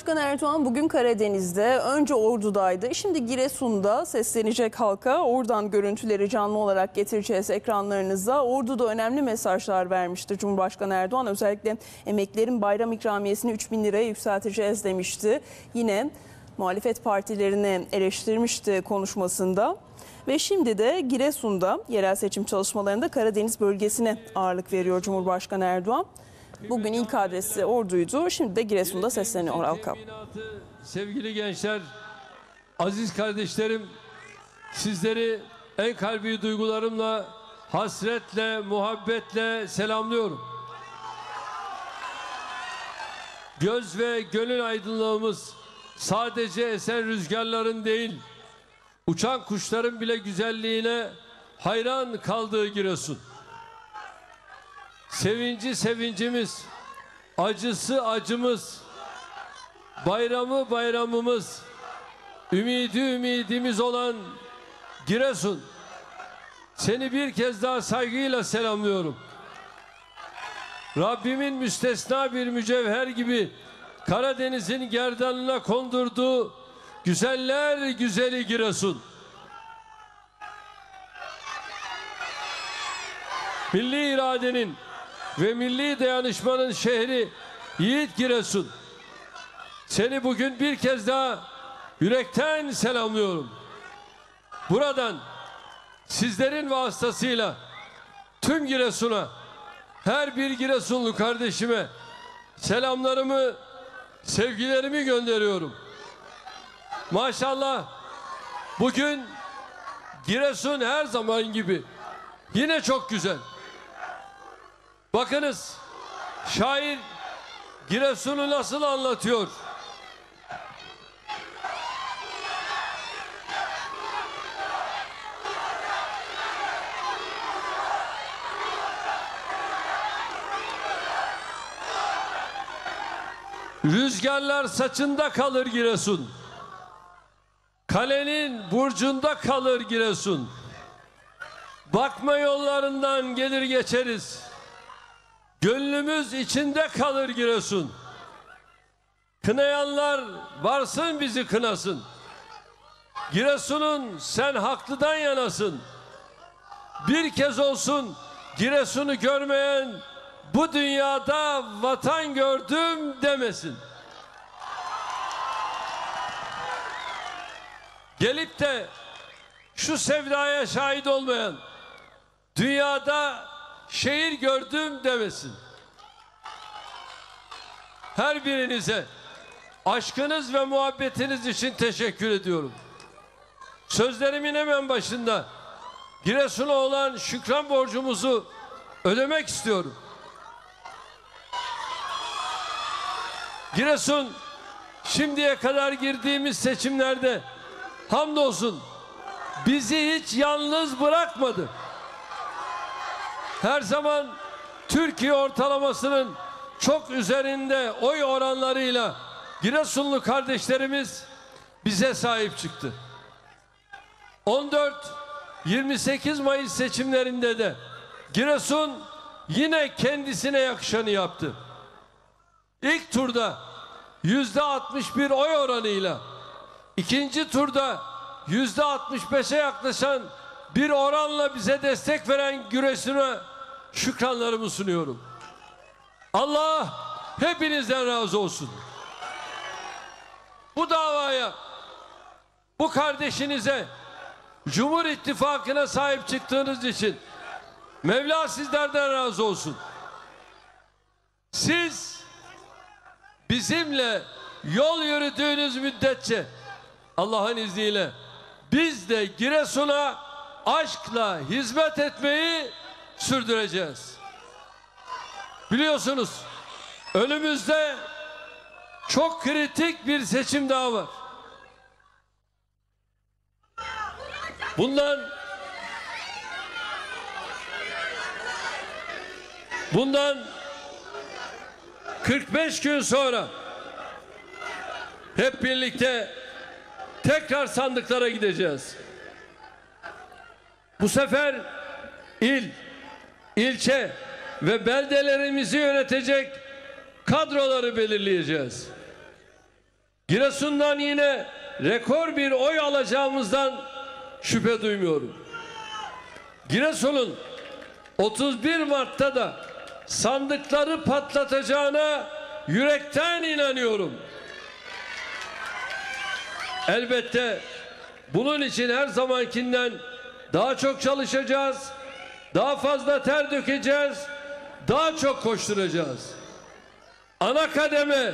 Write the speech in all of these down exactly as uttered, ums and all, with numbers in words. Başkan Erdoğan bugün Karadeniz'de, önce Ordu'daydı, şimdi Giresun'da seslenecek halka. Oradan görüntüleri canlı olarak getireceğiz ekranlarınıza. Ordu'da önemli mesajlar vermişti Cumhurbaşkanı Erdoğan. Özellikle emeklilerin bayram ikramiyesini üç bin liraya yükselteceğiz demişti. Yine muhalefet partilerini eleştirmişti konuşmasında. Ve şimdi de Giresun'da yerel seçim çalışmalarında Karadeniz bölgesine ağırlık veriyor Cumhurbaşkanı Erdoğan. Bugün ilk adresi Ordu'ydu. Şimdi de Giresun'da sesleniyor halka. Sevgili gençler, aziz kardeşlerim, sizleri en kalbi duygularımla, hasretle, muhabbetle selamlıyorum. Göz ve gönül aydınlığımız sadece esen rüzgarların değil, uçan kuşların bile güzelliğine hayran kaldığı Giresun. Sevinci sevincimiz, acısı acımız, bayramı bayramımız, ümidi ümidimiz olan Giresun, seni bir kez daha saygıyla selamlıyorum. Rabbimin müstesna bir mücevher gibi Karadeniz'in gerdanına kondurduğu güzeller güzeli Giresun. Milli iradenin ve milli dayanışmanın şehri yiğit Giresun, seni bugün bir kez daha yürekten selamlıyorum. Buradan sizlerin vasıtasıyla tüm Giresun'a, her bir Giresunlu kardeşime selamlarımı, sevgilerimi gönderiyorum. Maşallah bugün Giresun her zaman gibi yine çok güzel. Bakınız, şair Giresun'u nasıl anlatıyor? Rüzgarlar saçında kalır Giresun, kalenin burcunda kalır Giresun. Bakma yollarından gelir geçeriz, gönlümüz içinde kalır Giresun. Kınayanlar varsın bizi kınasın, Giresun'un sen haklıdan yanasın. Bir kez olsun Giresun'u görmeyen, bu dünyada vatan gördüm demesin. Gelip de şu sevdaya şahit olmayan, dünyada şehir gördüm demesin. Her birinize aşkınız ve muhabbetiniz için teşekkür ediyorum. Sözlerimin hemen başında Giresun'a olan şükran borcumuzu ödemek istiyorum. Giresun, şimdiye kadar girdiğimiz seçimlerde hamdolsun bizi hiç yalnız bırakmadı. Her zaman Türkiye ortalamasının çok üzerinde oy oranlarıyla Giresunlu kardeşlerimiz bize sahip çıktı. on dört yirmi sekiz Mayıs seçimlerinde de Giresun yine kendisine yakışanı yaptı. İlk turda yüzde altmış bir oy oranıyla, ikinci turda yüzde altmış beşe yaklaşan bir oranla bize destek veren Giresun'a şükranlarımı sunuyorum. Allah hepinizden razı olsun. Bu davaya, bu kardeşinize, Cumhur İttifakı'na sahip çıktığınız için Mevla sizlerden razı olsun. Siz bizimle yol yürüdüğünüz müddetçe, Allah'ın izniyle biz de Giresun'a aşkla hizmet etmeyi sürdüreceğiz. Biliyorsunuz, önümüzde çok kritik bir seçim daha var. Bundan bundan kırk beş gün sonra hep birlikte tekrar sandıklara gideceğiz. Bu sefer il, ilçe ve beldelerimizi yönetecek kadroları belirleyeceğiz. Giresun'dan yine rekor bir oy alacağımızdan şüphe duymuyorum. Giresun'un otuz bir Mart'ta da sandıkları patlatacağına yürekten inanıyorum. Elbette bunun için her zamankinden daha çok çalışacağız, daha fazla ter dökeceğiz, daha çok koşturacağız. Ana kademe,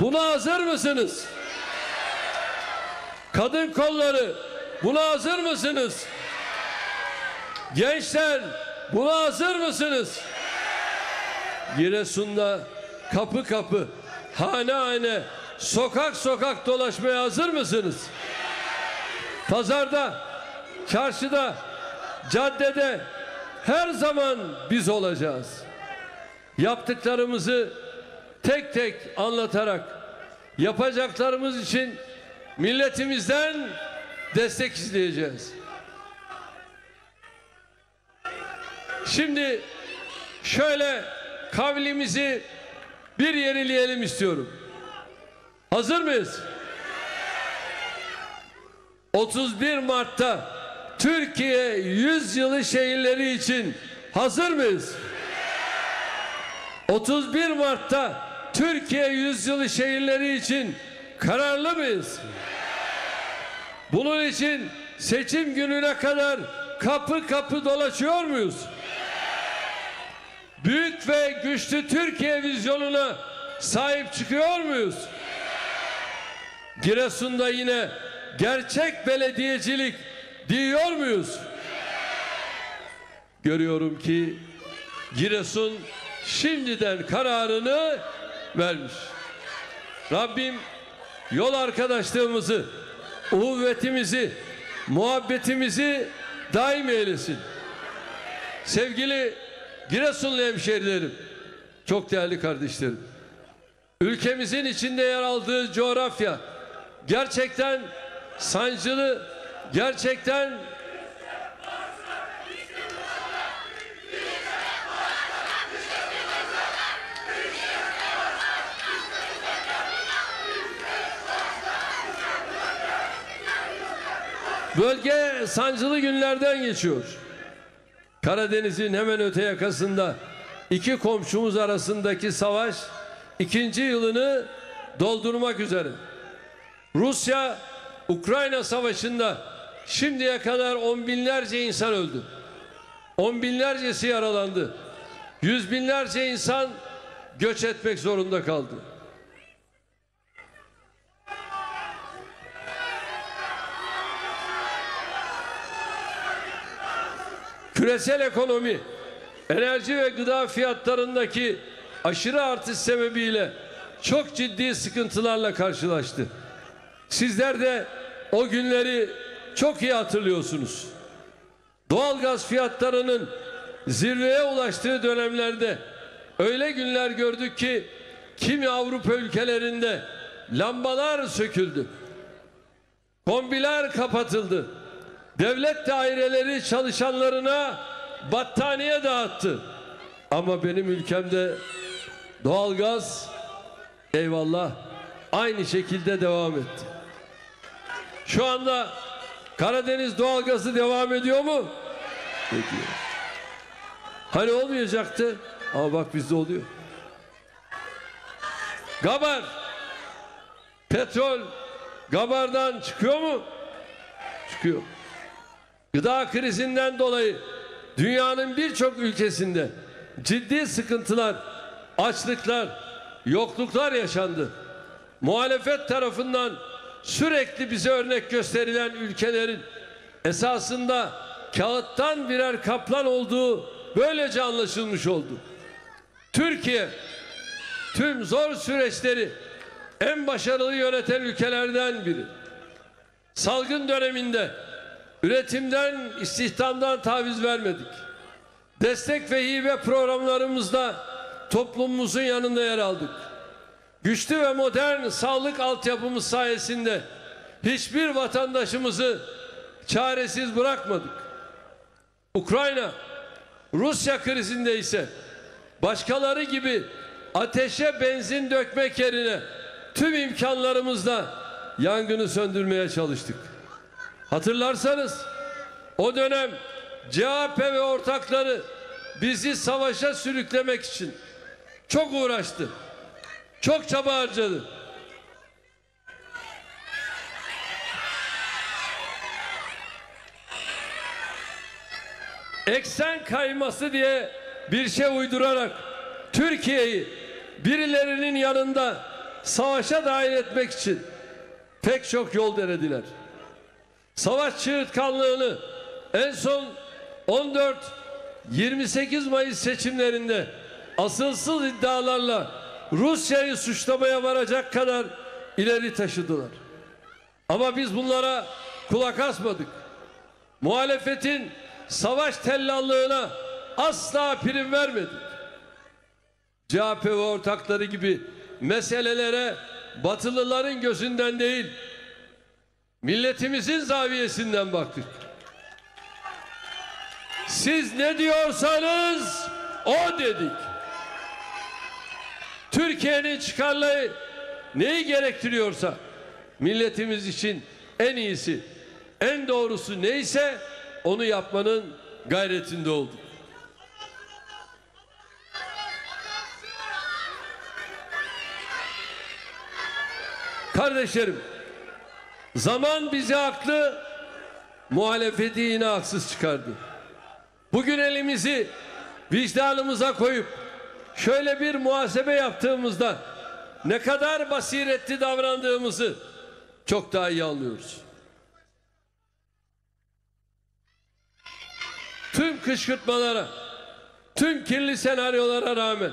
buna hazır mısınız? Kadın kolları, buna hazır mısınız? Gençler, buna hazır mısınız? Giresun'da kapı kapı, hane hane, sokak sokak dolaşmaya hazır mısınız? Pazarda, çarşıda, caddede her zaman biz olacağız. Yaptıklarımızı tek tek anlatarak yapacaklarımız için milletimizden destek isteyeceğiz. Şimdi şöyle kavlimizi bir yenileyelim istiyorum. Hazır mıyız? otuz bir Mart'ta Türkiye yüzyılı şehirleri için hazır mıyız? otuz bir Mart'ta Türkiye yüzyılı şehirleri için kararlı mıyız? Bunun için seçim gününe kadar kapı kapı dolaşıyor muyuz? Büyük ve güçlü Türkiye vizyonuna sahip çıkıyor muyuz? Giresun'da yine gerçek belediyecilik diyor muyuz? Görüyorum ki Giresun şimdiden kararını vermiş. Rabbim yol arkadaşlığımızı, uhuvvetimizi, muhabbetimizi daim eylesin. Sevgili Giresunlu hemşehrilerim, çok değerli kardeşlerim, ülkemizin içinde yer aldığı coğrafya gerçekten sancılı, gerçekten bölge sancılı günlerden geçiyor. Karadeniz'in hemen öte yakasında iki komşumuz arasındaki savaş ikinci yılını doldurmak üzere. Rusya-Ukrayna savaşında şimdiye kadar on binlerce insan öldü. On binlercesi yaralandı. Yüz binlerce insan göç etmek zorunda kaldı. Küresel ekonomi, enerji ve gıda fiyatlarındaki aşırı artış sebebiyle çok ciddi sıkıntılarla karşılaştı. Sizler de o günleri çok iyi hatırlıyorsunuz. Doğalgaz fiyatlarının zirveye ulaştığı dönemlerde öyle günler gördük ki kimi Avrupa ülkelerinde lambalar söküldü. Kombiler kapatıldı. Devlet daireleri çalışanlarına battaniye dağıttı. Ama benim ülkemde doğalgaz, eyvallah, aynı şekilde devam etti. Şu anda Karadeniz doğalgazı devam ediyor mu? Ediyor. Hani olmayacaktı? Ama bak bizde oluyor. Gabar, petrol Gabar'dan çıkıyor mu? Çıkıyor. Gıda krizinden dolayı dünyanın birçok ülkesinde ciddi sıkıntılar, açlıklar, yokluklar yaşandı. Muhalefet tarafından sürekli bize örnek gösterilen ülkelerin esasında kağıttan birer kaplan olduğu böylece anlaşılmış oldu. Türkiye tüm zor süreçleri en başarılı yöneten ülkelerden biri. Salgın döneminde üretimden, istihdamdan taviz vermedik. Destek ve hibe programlarımızda toplumumuzun yanında yer aldık. Güçlü ve modern sağlık altyapımız sayesinde hiçbir vatandaşımızı çaresiz bırakmadık. Ukrayna, Rusya krizinde ise başkaları gibi ateşe benzin dökmek yerine tüm imkanlarımızla yangını söndürmeye çalıştık. Hatırlarsanız o dönem C H P ve ortakları bizi savaşa sürüklemek için çok uğraştı, çok çaba harcadı. Eksen kayması diye bir şey uydurarak Türkiye'yi birilerinin yanında savaşa dahil etmek için pek çok yol denediler. Savaş çığırtkanlığını en son on dört yirmi sekiz Mayıs seçimlerinde asılsız iddialarla Rusya'yı suçlamaya varacak kadar ileri taşıdılar. Ama biz bunlara kulak asmadık. Muhalefetin savaş tellallığına asla prim vermedik. C H P ve ortakları gibi meselelere Batılıların gözünden değil, milletimizin zaviyesinden baktık. Siz ne diyorsanız o dedik. Türkiye'nin çıkarları neyi gerektiriyorsa, milletimiz için en iyisi, en doğrusu neyse onu yapmanın gayretinde olduk. Kardeşlerim, zaman bizi haklı, muhalefeti yine haksız çıkardı. Bugün elimizi vicdanımıza koyup şöyle bir muhasebe yaptığımızda ne kadar basiretli davrandığımızı çok daha iyi anlıyoruz. Tüm kışkırtmalara, tüm kirli senaryolara rağmen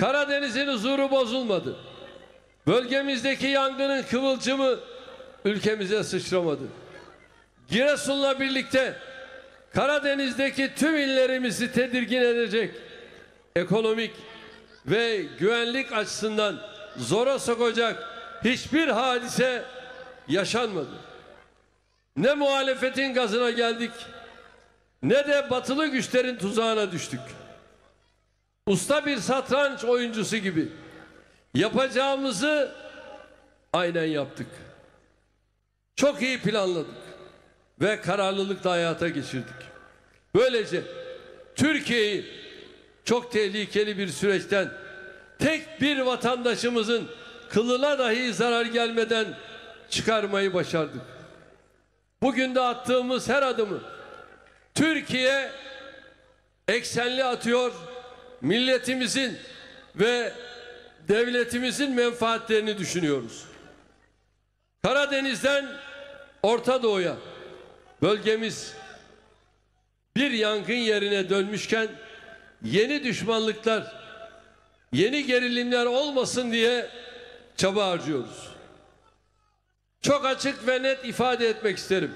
Karadeniz'in huzuru bozulmadı. Bölgemizdeki yangının kıvılcımı ülkemize sıçramadı. Giresun'la birlikte Karadeniz'deki tüm illerimizi tedirgin edecek, ekonomik ve güvenlik açısından zora sokacak hiçbir hadise yaşanmadı. Ne muhalefetin gazına geldik, ne de batılı güçlerin tuzağına düştük. Usta bir satranç oyuncusu gibi yapacağımızı aynen yaptık. Çok iyi planladık ve kararlılıkla hayata geçirdik. Böylece Türkiye'yi çok tehlikeli bir süreçten tek bir vatandaşımızın kılına dahi zarar gelmeden çıkarmayı başardık. Bugün de attığımız her adımı Türkiye eksenli atıyor, milletimizin ve devletimizin menfaatlerini düşünüyoruz. Karadeniz'den Orta Doğu'ya bölgemiz bir yangın yerine dönmüşken yeni düşmanlıklar, yeni gerilimler olmasın diye çaba harcıyoruz. Çok açık ve net ifade etmek isterim.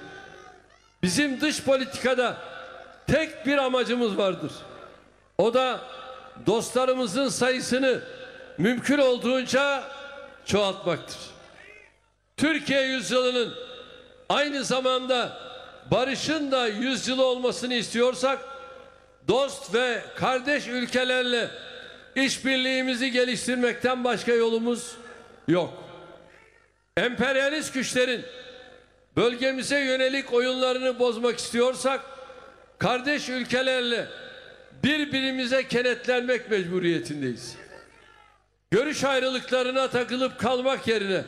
Bizim dış politikada tek bir amacımız vardır. O da dostlarımızın sayısını mümkün olduğunca çoğaltmaktır. Türkiye yüzyılının aynı zamanda barışın da yüzyılı olmasını istiyorsak, dost ve kardeş ülkelerle işbirliğimizi geliştirmekten başka yolumuz yok. Emperyalist güçlerin bölgemize yönelik oyunlarını bozmak istiyorsak, kardeş ülkelerle birbirimize kenetlenmek mecburiyetindeyiz. Görüş ayrılıklarına takılıp kalmak yerine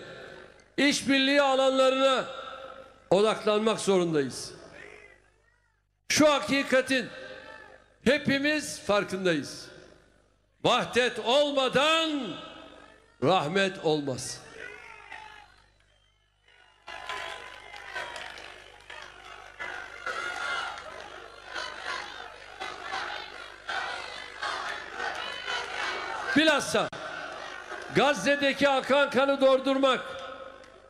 işbirliği alanlarına odaklanmak zorundayız. Şu hakikatin hepimiz farkındayız. Vahdet olmadan rahmet olmaz. Bilhassa Gazze'deki akan kanı durdurmak,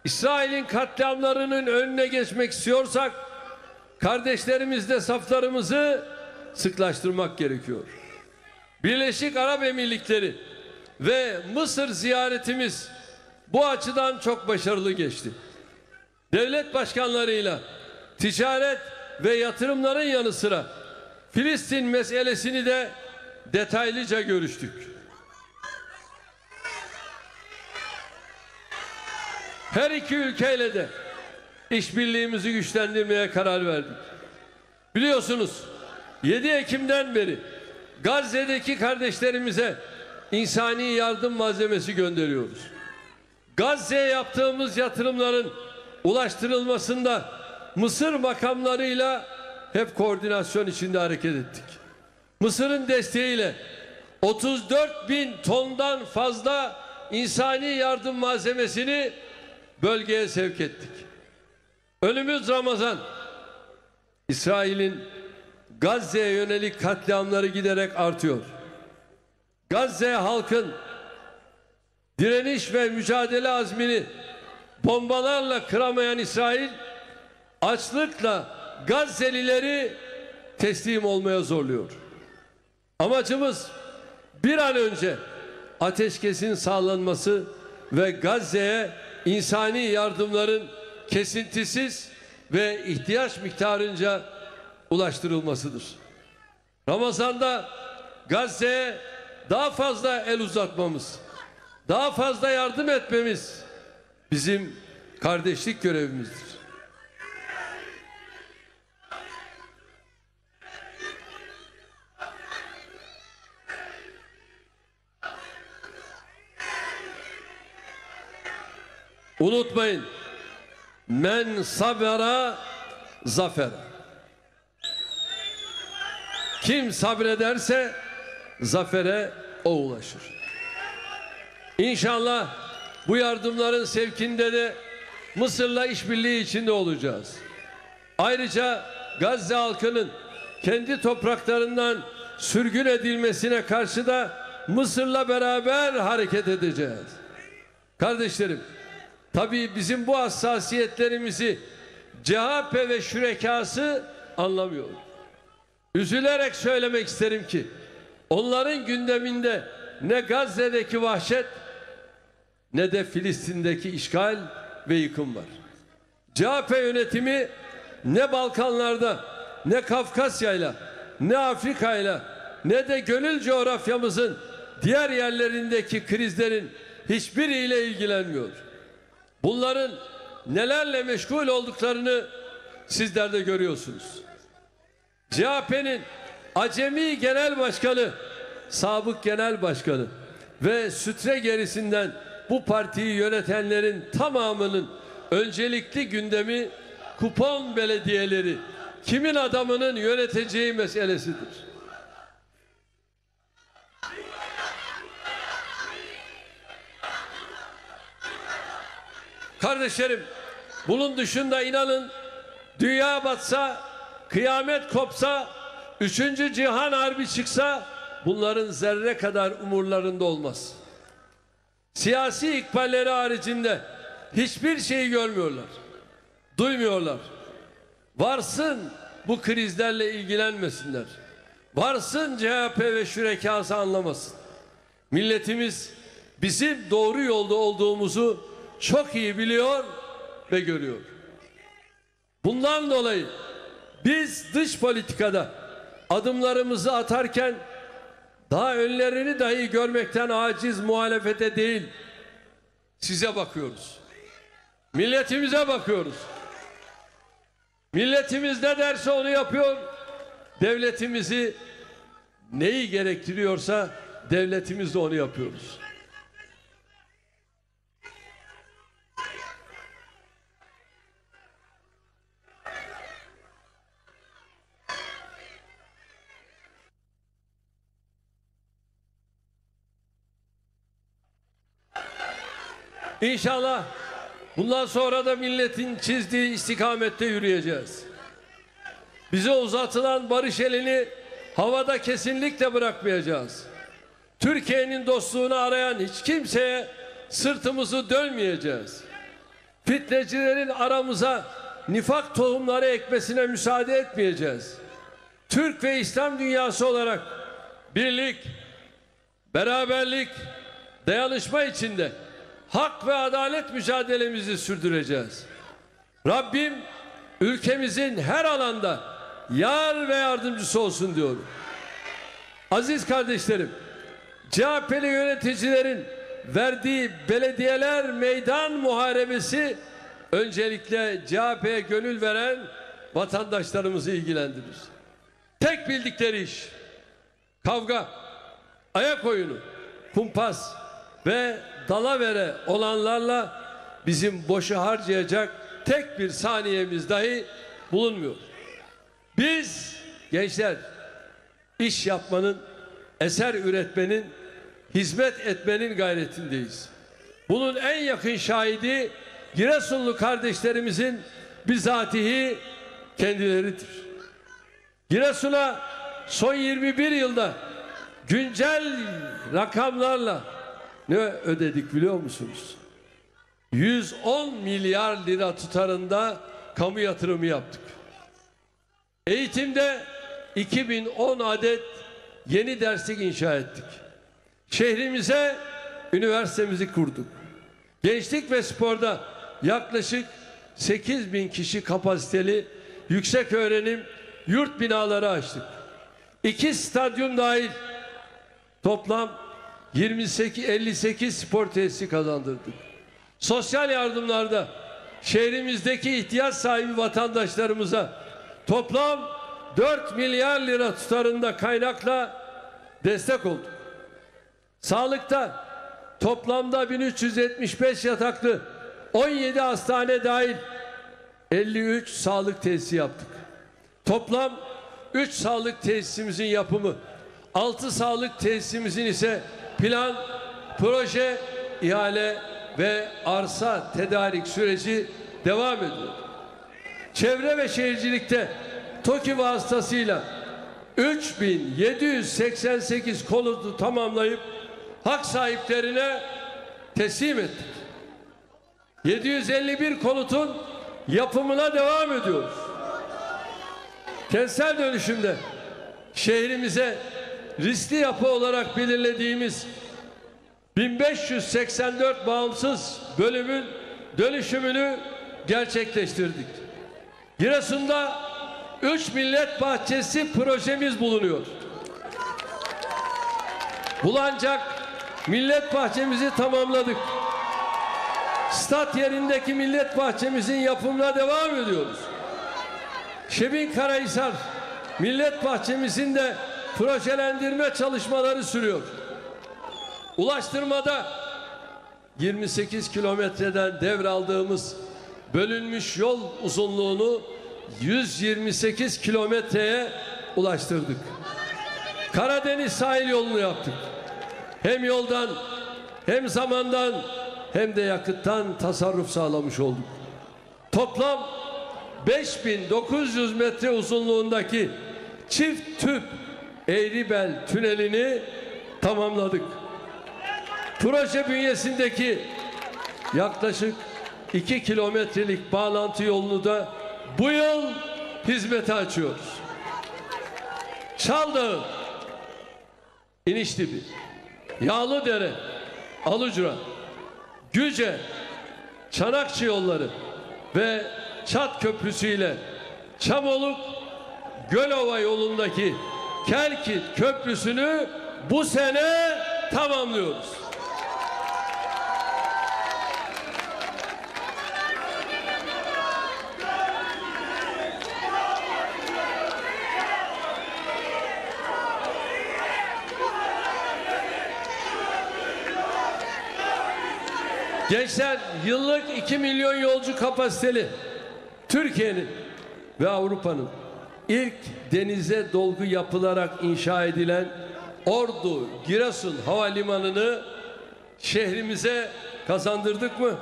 İsrail'in katliamlarının önüne geçmek istiyorsak kardeşlerimizle saflarımızı sıklaştırmak gerekiyor. Birleşik Arap Emirlikleri ve Mısır ziyaretimiz bu açıdan çok başarılı geçti. Devlet başkanlarıyla ticaret ve yatırımların yanı sıra Filistin meselesini de detaylıca görüştük. Her iki ülkeyle de işbirliğimizi güçlendirmeye karar verdik. Biliyorsunuz yedi Ekim'den beri Gazze'deki kardeşlerimize insani yardım malzemesi gönderiyoruz. Gazze'ye yaptığımız yatırımların ulaştırılmasında Mısır makamlarıyla hep koordinasyon içinde hareket ettik. Mısır'ın desteğiyle otuz dört bin tondan fazla insani yardım malzemesini bölgeye sevk ettik. Önümüz Ramazan. İsrail'in Gazze'ye yönelik katliamları giderek artıyor. Gazze halkın direniş ve mücadele azmini bombalarla kıramayan İsrail, açlıkla Gazze'lileri teslim olmaya zorluyor. Amacımız bir an önce ateşkesin sağlanması ve Gazze'ye insani yardımların kesintisiz ve ihtiyaç miktarınca ulaştırılmasıdır. Ramazan'da Gazze'ye daha fazla el uzatmamız, daha fazla yardım etmemiz bizim kardeşlik görevimizdir. Unutmayın, men sabera zafer. Kim sabrederse zafere o ulaşır. İnşallah bu yardımların sevkinde de Mısır'la işbirliği içinde olacağız. Ayrıca Gazze halkının kendi topraklarından sürgün edilmesine karşı da Mısır'la beraber hareket edeceğiz. Kardeşlerim, tabii bizim bu hassasiyetlerimizi C H P ve şürekası anlamıyor. Üzülerek söylemek isterim ki onların gündeminde ne Gazze'deki vahşet ne de Filistin'deki işgal ve yıkım var. C H P yönetimi ne Balkanlarda, ne Kafkasya'yla, ne Afrika'yla, ne de gönül coğrafyamızın diğer yerlerindeki krizlerin hiçbiriyle ilgilenmiyor. Bunların nelerle meşgul olduklarını sizler de görüyorsunuz. C H P'nin acemi genel başkanı, sabık genel başkanı ve sütre gerisinden bu partiyi yönetenlerin tamamının öncelikli gündemi kupon belediyeleri, kimin adamının yöneteceği meselesidir. Kardeşlerim, bunun dışında inanın dünya batsa, kıyamet kopsa, üçüncü cihan harbi çıksa bunların zerre kadar umurlarında olmaz. Siyasi ikballeri haricinde hiçbir şeyi görmüyorlar, duymuyorlar. Varsın bu krizlerle ilgilenmesinler. Varsın C H P ve şürekası anlamasın. Milletimiz bizim doğru yolda olduğumuzu çok iyi biliyor ve görüyor. Bundan dolayı biz dış politikada adımlarımızı atarken daha önlerini dahi görmekten aciz muhalefete değil, size bakıyoruz. Milletimize bakıyoruz. Milletimiz ne derse onu yapıyor. Devletimizi neyi gerektiriyorsa devletimiz de onu yapıyoruz. İnşallah bundan sonra da milletin çizdiği istikamette yürüyeceğiz. Bize uzatılan barış elini havada kesinlikle bırakmayacağız. Türkiye'nin dostluğunu arayan hiç kimseye sırtımızı dönmeyeceğiz. Fitnecilerin aramıza nifak tohumları ekmesine müsaade etmeyeceğiz. Türk ve İslam dünyası olarak birlik, beraberlik, dayanışma içinde hak ve adalet mücadelemizi sürdüreceğiz. Rabbim ülkemizin her alanda yar ve yardımcısı olsun diyorum. Aziz kardeşlerim, C H P'li yöneticilerin verdiği belediyeler meydan muharebesi öncelikle C H P'ye gönül veren vatandaşlarımızı ilgilendirir. Tek bildikleri iş kavga, ayak oyunu, kumpas ve dalavere olanlarla bizim boşu harcayacak tek bir saniyemiz dahi bulunmuyor. Biz gençler iş yapmanın, eser üretmenin, hizmet etmenin gayretindeyiz. Bunun en yakın şahidi Giresunlu kardeşlerimizin bizatihi kendileridir. Giresun'a son yirmi bir yılda güncel rakamlarla ne ödedik biliyor musunuz? yüz on milyar lira tutarında kamu yatırımı yaptık. Eğitimde iki bin on adet yeni derslik inşa ettik. Şehrimize üniversitemizi kurduk. Gençlik ve sporda yaklaşık sekiz bin kişi kapasiteli yüksek öğrenim yurt binaları açtık. İki stadyum dahil toplam yirmi sekiz elli sekiz spor tesisi kazandırdık. Sosyal yardımlarda şehrimizdeki ihtiyaç sahibi vatandaşlarımıza toplam dört milyar lira tutarında kaynakla destek olduk. Sağlıkta toplamda bin üç yüz yetmiş beş yataklı on yedi hastane dahil elli üç sağlık tesisi yaptık. Toplam üç sağlık tesisimizin yapımı, altı sağlık tesisimizin ise plan, proje, ihale ve arsa tedarik süreci devam ediyor. Çevre ve şehircilikte TOKİ vasıtasıyla üç bin yedi yüz seksen sekiz konutu tamamlayıp hak sahiplerine teslim ettik. yedi yüz elli bir konutun yapımına devam ediyoruz. Kentsel dönüşümde şehrimize riskli yapı olarak belirlediğimiz bin beş yüz seksen dört bağımsız bölümün dönüşümünü gerçekleştirdik. Giresun'da üç millet bahçesi projemiz bulunuyor. Bulancak millet bahçemizi tamamladık. Stat yerindeki millet bahçemizin yapımına devam ediyoruz. Şebinkarahisar millet bahçemizin de projelendirme çalışmaları sürüyor. Ulaştırmada yirmi sekiz kilometreden devraldığımız bölünmüş yol uzunluğunu yüz yirmi sekiz kilometreye ulaştırdık. Karadeniz sahil yolunu yaptık. Hem yoldan, hem zamandan, hem de yakıttan tasarruf sağlamış olduk. Toplam beş bin dokuz yüz metre uzunluğundaki çift tüp Eğribel tünelini tamamladık. Proje bünyesindeki yaklaşık iki kilometrelik bağlantı yolunu da bu yıl hizmete açıyoruz. Çaldağ, İnişdibi, Yağlıdere, Alucra, Güce, Çanakçı yolları ve Çat Köprüsü ile Çamoluk, Gölova yolundaki Kelkit Köprüsü'nü bu sene tamamlıyoruz. Gençler, yıllık iki milyon yolcu kapasiteli Türkiye'nin ve Avrupa'nın ilk denize dolgu yapılarak inşa edilen Ordu Giresun Havalimanı'nı şehrimize kazandırdık mı?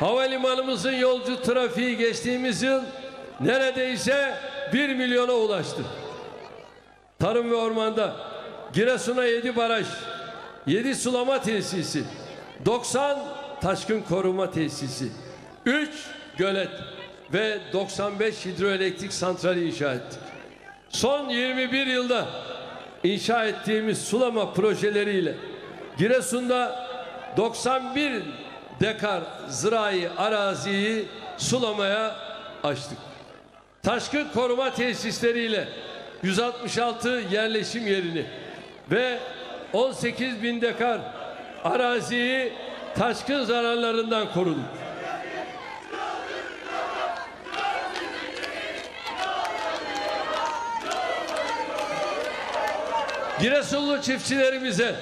Havalimanımızın yolcu trafiği geçtiğimiz yıl neredeyse bir milyona ulaştı. Tarım ve ormanda Giresun'a yedi baraj, yedi sulama tesisi, doksan taşkın koruma tesisi, üç gölet ve doksan beş hidroelektrik santrali inşa ettik. Son yirmi bir yılda inşa ettiğimiz sulama projeleriyle Giresun'da doksan bir dekar zirai araziyi sulamaya açtık. Taşkın koruma tesisleriyle yüz altmış altı yerleşim yerini ve on sekiz bin dekar araziyi taşkın zararlarından koruduk. Giresunlu çiftçilerimize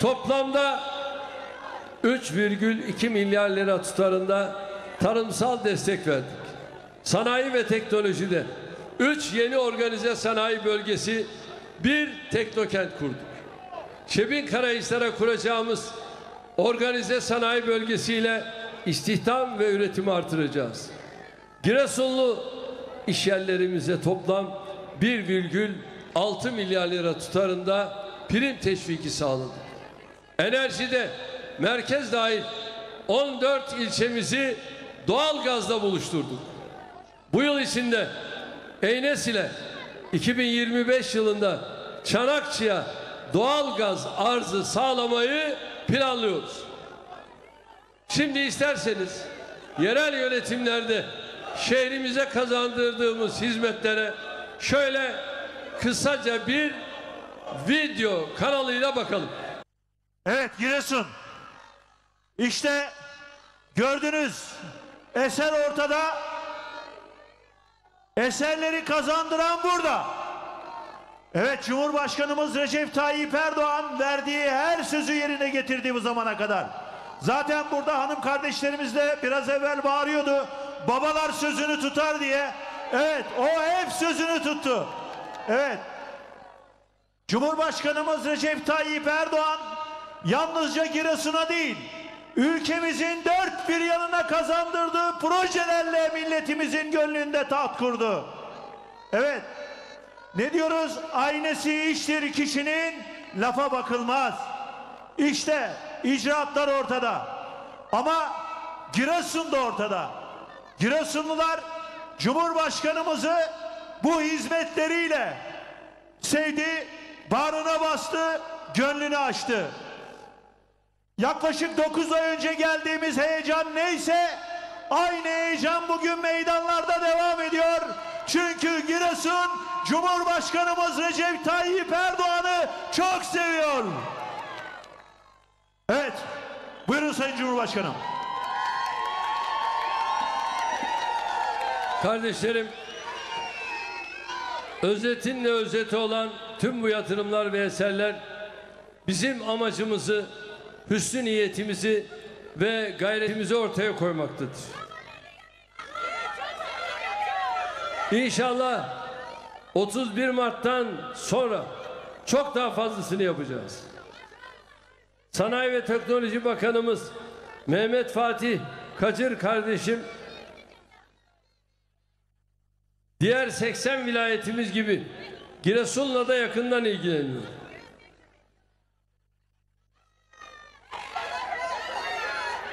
toplamda üç virgül iki milyar lira tutarında tarımsal destek verdik. Sanayi ve teknolojide üç yeni organize sanayi bölgesi, bir teknokent kurduk. Şebinkarahisar'a kuracağımız organize sanayi bölgesiyle istihdam ve üretimi artıracağız. Giresunlu işyerlerimize toplam bir virgül altı milyar lira tutarında prim teşviki sağladık. Enerjide merkez dahil on dört ilçemizi doğal gazla buluşturduk. Bu yıl içinde Eynes ile iki bin yirmi beş yılında Çanakçı'ya doğal gaz arzı sağlamayı planlıyoruz. Şimdi isterseniz yerel yönetimlerde şehrimize kazandırdığımız hizmetlere şöyle kısaca bir video kanalıyla bakalım. Evet, Giresun. İşte gördünüz, eser ortada. Eserleri kazandıran burada. Evet, Cumhurbaşkanımız Recep Tayyip Erdoğan verdiği her sözü yerine getirdi bu zamana kadar. Zaten burada hanım kardeşlerimiz de biraz evvel bağırıyordu, babalar sözünü tutar diye. Evet, o hep sözünü tuttu. Evet, Cumhurbaşkanımız Recep Tayyip Erdoğan yalnızca Giresun'a değil, ülkemizin dört bir yanına kazandırdığı projelerle milletimizin gönlünde taht kurdu. Evet, ne diyoruz? Aynesi iştir kişinin, lafa bakılmaz. İşte icraatlar ortada. Ama Giresun da ortada. Giresunlular Cumhurbaşkanımızı bu hizmetleriyle sevdi, bağrına bastı, gönlünü açtı. Yaklaşık dokuz ay önce geldiğimiz heyecan neyse, aynı heyecan bugün meydanlarda devam ediyor. Çünkü Giresun, Cumhurbaşkanımız Recep Tayyip Erdoğan'ı çok seviyor. Evet, buyurun Sayın Cumhurbaşkanım. Kardeşlerim, özetinle özeti olan tüm bu yatırımlar ve eserler bizim amacımızı, hüsnü niyetimizi ve gayretimizi ortaya koymaktadır. İnşallah otuz bir Mart'tan sonra çok daha fazlasını yapacağız. Sanayi ve Teknoloji Bakanımız Mehmet Fatih Kacır kardeşim, diğer seksen vilayetimiz gibi Giresun'la da yakından ilgileniyor.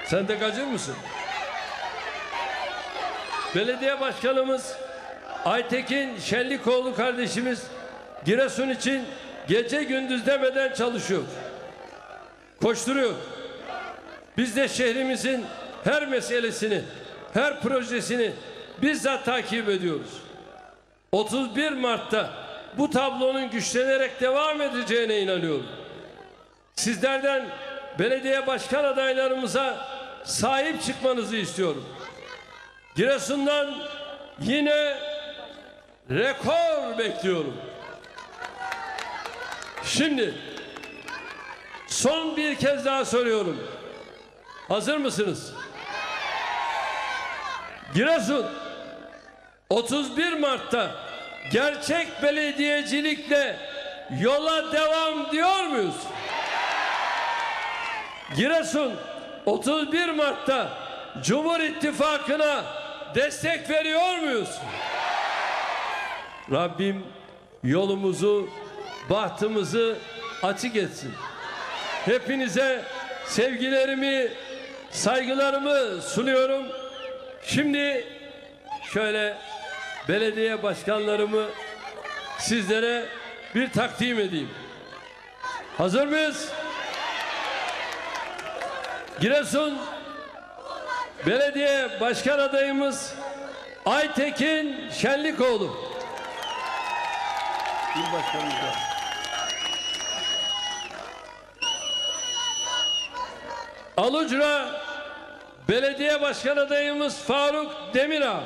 Sen de Kacır mısın? Belediye Başkanımız Aytekin Şenlikoğlu kardeşimiz Giresun için gece gündüz demeden çalışıyor, koşturuyor. Biz de şehrimizin her meselesini, her projesini bizzat takip ediyoruz. otuz bir Mart'ta bu tablonun güçlenerek devam edeceğine inanıyorum. Sizlerden belediye başkan adaylarımıza sahip çıkmanızı istiyorum. Giresun'dan yine rekor bekliyorum. Şimdi son bir kez daha soruyorum. Hazır mısınız? Giresun otuz bir Mart'ta gerçek belediyecilikle yola devam diyor muyuz? Giresun otuz bir Mart'ta Cumhur İttifakı'na destek veriyor muyuz? Rabbim yolumuzu, bahtımızı açık etsin. Hepinize sevgilerimi, saygılarımı sunuyorum. Şimdi şöyle belediye başkanlarımı sizlere bir takdim edeyim. Hazır mıyız? Giresun belediye başkan adayımız Aytekin Şenlikoğlu. İl başkanımız. Alucra Belediye Başkan adayımız Faruk Demirağ.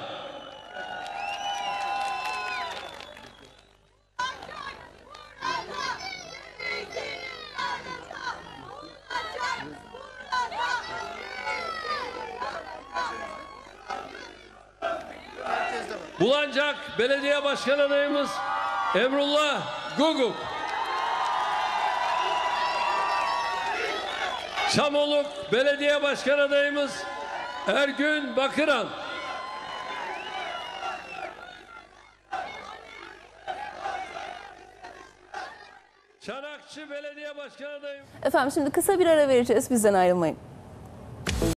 Bulancak Belediye Başkan adayımız Emrullah Guguk. Çamoluk Belediye Başkan adayımız Ergün Bakıran. Çanakçı Belediye Başkan adayımız. Efendim şimdi kısa bir ara vereceğiz. Bizden ayrılmayın.